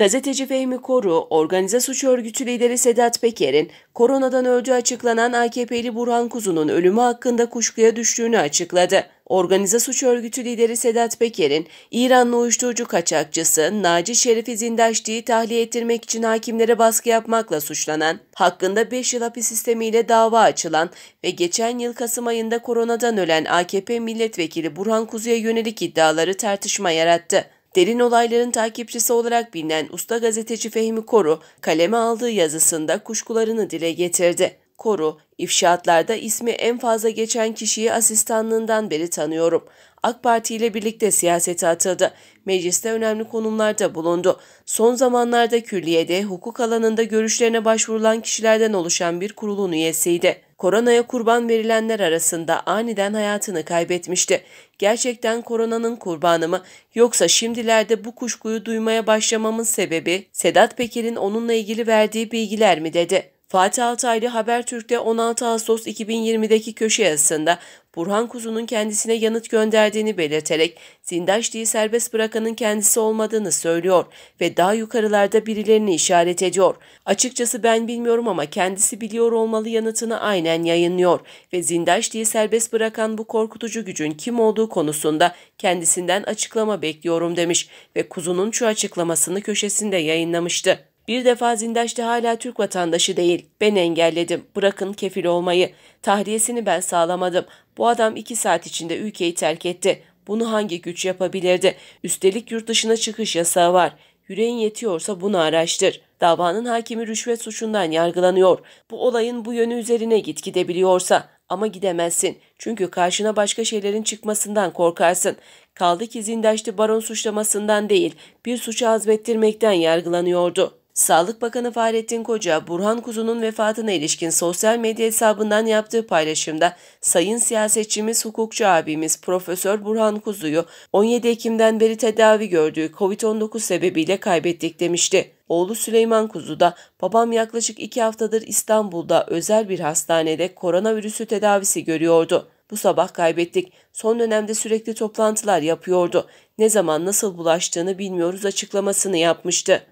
Gazeteci Fehmi Koru, organize suç örgütü lideri Sedat Peker'in koronadan öldüğü açıklanan AKP'li Burhan Kuzu'nun ölümü hakkında kuşkuya düştüğünü açıkladı. Organize suç örgütü lideri Sedat Peker'in İranlı uyuşturucu kaçakçısı Naci Şerif-i Zindaşli'yi tahliye ettirmek için hakimlere baskı yapmakla suçlanan, hakkında 5 yıl hapis sistemiyle dava açılan ve geçen yıl Kasım ayında koronadan ölen AKP milletvekili Burhan Kuzu'ya yönelik iddiaları tartışma yarattı. Derin olayların takipçisi olarak bilinen usta gazeteci Fehmi Koru, kaleme aldığı yazısında kuşkularını dile getirdi. Koru, ifşaatlarda ismi en fazla geçen kişiyi asistanlığından beri tanıyorum. AK Parti ile birlikte siyasete atıldı. Mecliste önemli konumlarda bulundu. Son zamanlarda külliyede, hukuk alanında görüşlerine başvurulan kişilerden oluşan bir kurulun üyesiydi. Koronaya kurban verilenler arasında aniden hayatını kaybetmişti. Gerçekten koronanın kurbanı mı, yoksa şimdilerde bu kuşkuyu duymaya başlamamın sebebi Sedat Peker'in onunla ilgili verdiği bilgiler mi dedi. Fatih Altaylı Habertürk'te 16 Ağustos 2020'deki köşe yazısında Burhan Kuzu'nun kendisine yanıt gönderdiğini belirterek Zindaşli'yi serbest bırakanın kendisi olmadığını söylüyor ve daha yukarılarda birilerini işaret ediyor. Açıkçası ben bilmiyorum ama kendisi biliyor olmalı yanıtını aynen yayınlıyor ve Zindaşli'yi serbest bırakan bu korkutucu gücün kim olduğu konusunda kendisinden açıklama bekliyorum demiş ve Kuzu'nun şu açıklamasını köşesinde yayınlamıştı. Bir defa Zindaşli hala Türk vatandaşı değil. Ben engelledim. Bırakın kefil olmayı. Tahliyesini ben sağlamadım. Bu adam 2 saat içinde ülkeyi terk etti. Bunu hangi güç yapabilirdi? Üstelik yurt dışına çıkış yasağı var. Yüreğin yetiyorsa bunu araştır. Davanın hakimi rüşvet suçundan yargılanıyor. Bu olayın bu yönü üzerine git gidebiliyorsa. Ama gidemezsin. Çünkü karşına başka şeylerin çıkmasından korkarsın. Kaldı ki Zindaşli baron suçlamasından değil, bir suçu azmettirmekten yargılanıyordu. Sağlık Bakanı Fahrettin Koca, Burhan Kuzu'nun vefatına ilişkin sosyal medya hesabından yaptığı paylaşımda sayın siyasetçimiz, hukukçu abimiz Profesör Burhan Kuzu'yu 17 Ekim'den beri tedavi gördüğü COVID-19 sebebiyle kaybettik demişti. Oğlu Süleyman Kuzu da babam yaklaşık 2 haftadır İstanbul'da özel bir hastanede koronavirüsü tedavisi görüyordu. Bu sabah kaybettik. Son dönemde sürekli toplantılar yapıyordu. Ne zaman nasıl bulaştığını bilmiyoruz açıklamasını yapmıştı.